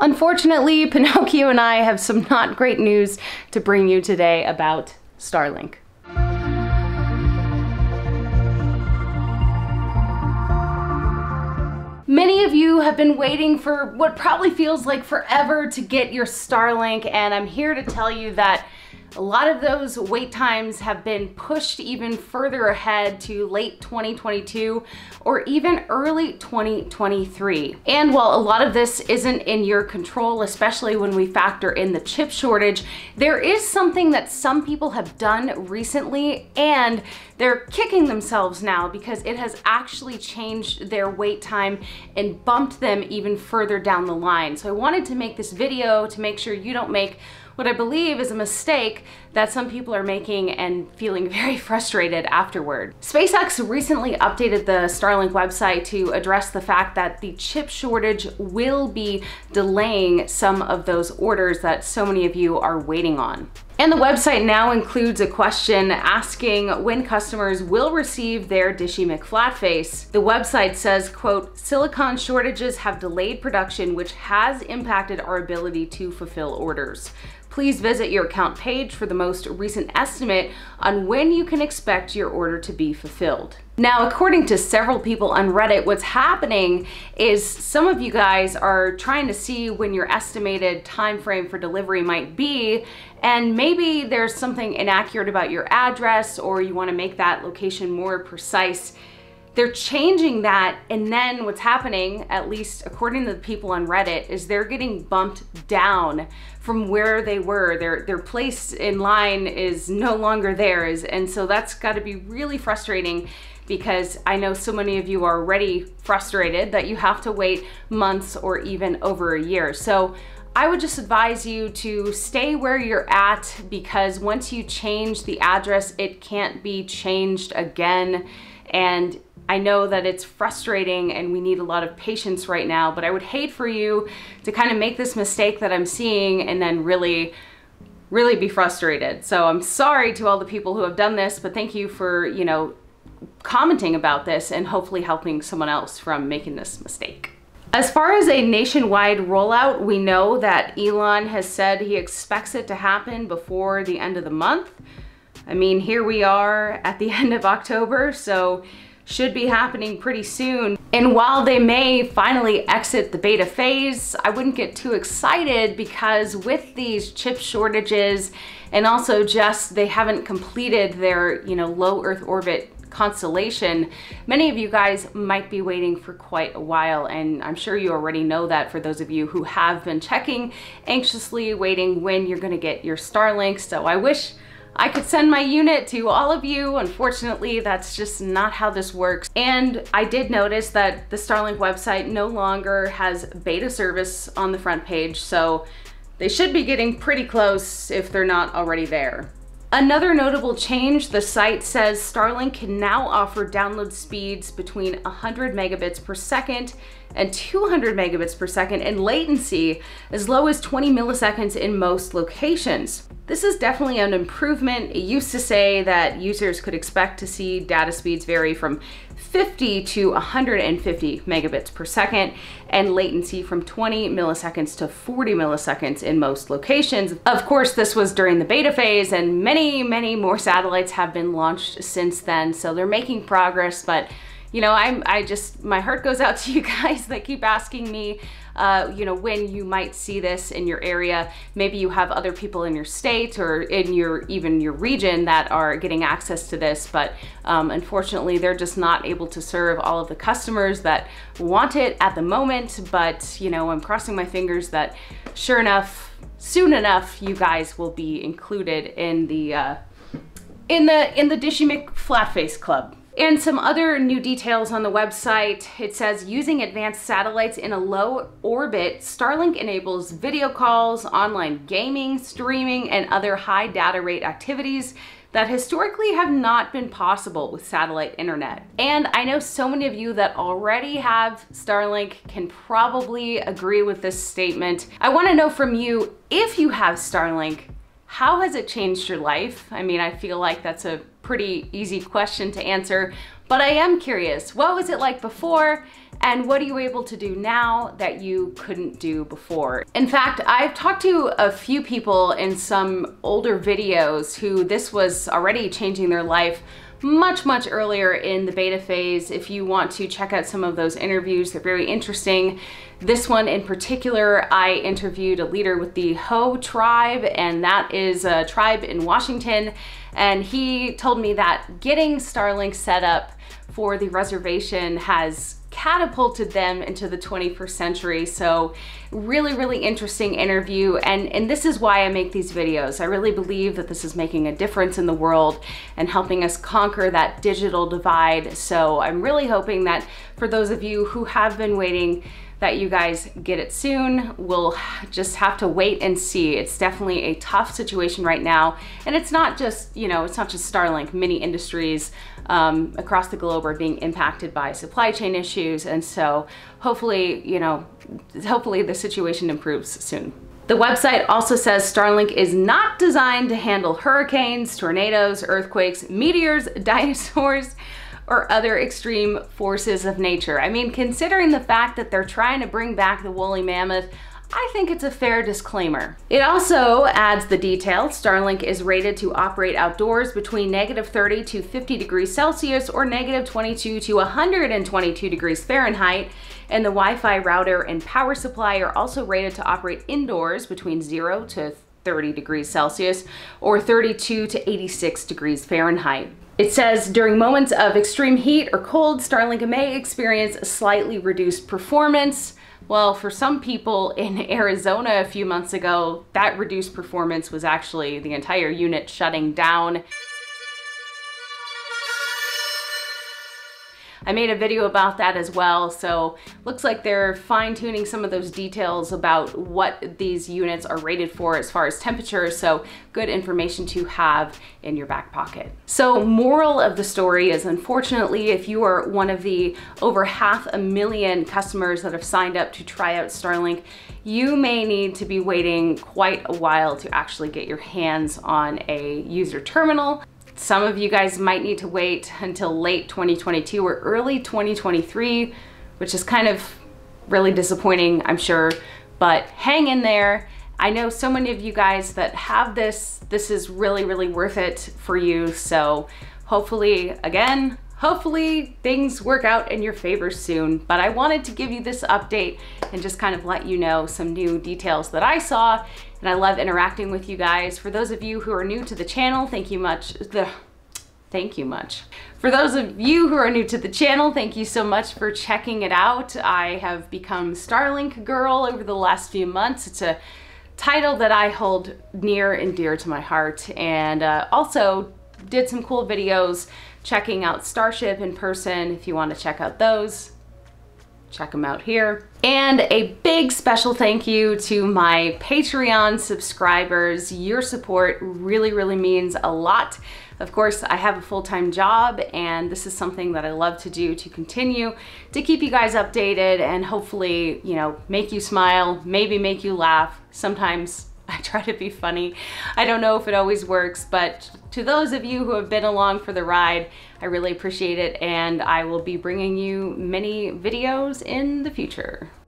Unfortunately, Pinocchio and I have some not great news to bring you today about Starlink. Many of you have been waiting for what probably feels like forever to get your Starlink, and I'm here to tell you that a lot of those wait times have been pushed even further ahead to late 2022 or even early 2023. And while a lot of this isn't in your control, especially when we factor in the chip shortage, there is something that some people have done recently and they're kicking themselves now because it has actually changed their wait time and bumped them even further down the line. So I wanted to make this video to make sure you don't make what I believe is a mistake that some people are making and feeling very frustrated afterward. SpaceX recently updated the Starlink website to address the fact that the chip shortage will be delaying some of those orders that so many of you are waiting on. And the website now includes a question asking when customers will receive their Dishy McFlatface. The website says, quote, "Silicon shortages have delayed production, which has impacted our ability to fulfill orders. Please visit your account page for the most recent estimate on when you can expect your order to be fulfilled." Now, according to several people on Reddit, what's happening is some of you guys are trying to see when your estimated time frame for delivery might be, and maybe there's something inaccurate about your address or you want to make that location more precise. They're changing that, and then what's happening, at least according to the people on Reddit, is they're getting bumped down from where they were. Their place in line is no longer theirs, and so that's got to be really frustrating because I know so many of you are already frustrated that you have to wait months or even over a year. So I would just advise you to stay where you're at, because once you change the address, it can't be changed again. And I know that it's frustrating and we need a lot of patience right now, but I would hate for you to kind of make this mistake that I'm seeing and then really be frustrated. So I'm sorry to all the people who have done this, but thank you for, you know, commenting about this and hopefully helping someone else from making this mistake. As far as a nationwide rollout, we know that Elon has said he expects it to happen before the end of the month. I mean, here we are at the end of October, so should be happening pretty soon. And while they may finally exit the beta phase, I wouldn't get too excited, because with these chip shortages and also just they haven't completed their, you know, low Earth orbit constellation, many of you guys might be waiting for quite a while, and I'm sure you already know that for those of you who have been checking, anxiously waiting when you're gonna get your Starlink. So I wish I could send my unit to all of you. Unfortunately, that's just not how this works. And I did notice that the Starlink website no longer has beta service on the front page, so they should be getting pretty close if they're not already there. Another notable change, the site says Starlink can now offer download speeds between 100 megabits per second and 200 megabits per second, and latency as low as 20 milliseconds in most locations. This is definitely an improvement. It used to say that users could expect to see data speeds vary from 50 to 150 megabits per second and latency from 20 milliseconds to 40 milliseconds in most locations. Of course, this was during the beta phase, and many more satellites have been launched since then, so they're making progress. But you know, my heart goes out to you guys that keep asking me, you know, when you might see this in your area. Maybe you have other people in your state or in even your region that are getting access to this, but unfortunately, they're just not able to serve all of the customers that want it at the moment. But you know, I'm crossing my fingers that sure enough, soon enough, you guys will be included in the Dishy McFlatface Club. And some other new details on the website. It says, using advanced satellites in a low orbit, Starlink enables video calls, online gaming, streaming, and other high data rate activities that historically have not been possible with satellite internet. And I know so many of you that already have Starlink can probably agree with this statement. I wanna know from you, if you have Starlink, how has it changed your life? I mean, I feel like that's a pretty easy question to answer, but I am curious, what was it like before and what are you able to do now that you couldn't do before? In fact, I've talked to a few people in some older videos who this was already changing their life much, much earlier in the beta phase. If you want to check out some of those interviews, they're very interesting. This one in particular, I interviewed a leader with the Ho tribe, and that is a tribe in Washington. And he told me that getting Starlink set up for the reservation has catapulted them into the 21st century. So really, really interesting interview. And this is why I make these videos. I really believe that this is making a difference in the world and helping us conquer that digital divide. So I'm really hoping that for those of you who have been waiting, that you guys get it soon. We'll just have to wait and see. It's definitely a tough situation right now. And it's not just, it's not just Starlink. Many industries across the globe are being impacted by supply chain issues. And so hopefully, hopefully the situation improves soon. The website also says Starlink is not designed to handle hurricanes, tornadoes, earthquakes, meteors, dinosaurs, or other extreme forces of nature. I mean, considering the fact that they're trying to bring back the woolly mammoth, I think it's a fair disclaimer. It also adds the detail. Starlink is rated to operate outdoors between -30 to 50 degrees Celsius or -22 to 122 degrees Fahrenheit. And the Wi-Fi router and power supply are also rated to operate indoors between 0 to 30 degrees Celsius or 32 to 86 degrees Fahrenheit. It says during moments of extreme heat or cold, Starlink may experience a slightly reduced performance. Well, for some people in Arizona a few months ago, that reduced performance was actually the entire unit shutting down. I made a video about that as well, so looks like they're fine-tuning some of those details about what these units are rated for as far as temperature, so good information to have in your back pocket. So moral of the story is, unfortunately, if you are one of the over 500,000 customers that have signed up to try out Starlink, you may need to be waiting quite a while to actually get your hands on a user terminal. Some of you guys might need to wait until late 2022 or early 2023, which is kind of really disappointing, I'm sure, but hang in there. I know so many of you guys that have this is really, really worth it for you. So hopefully, again, hopefully things work out in your favor soon, but I wanted to give you this update and just kind of let you know some new details that I saw, and I love interacting with you guys. For those of you who are new to the channel, For those of you who are new to the channel, thank you so much for checking it out. I have become Starlink Girl over the last few months. It's a title that I hold near and dear to my heart, and also did some cool videos checking out Starship in person. If you want to check out those, check them out here. And a big special thank you to my Patreon subscribers. Your support really, really means a lot. Of course, I have a full-time job, and this is something that I love to do to continue to keep you guys updated and hopefully, make you smile, maybe make you laugh. Sometimes I try to be funny. I don't know if it always works, but to those of you who have been along for the ride, I really appreciate it, and I will be bringing you many videos in the future.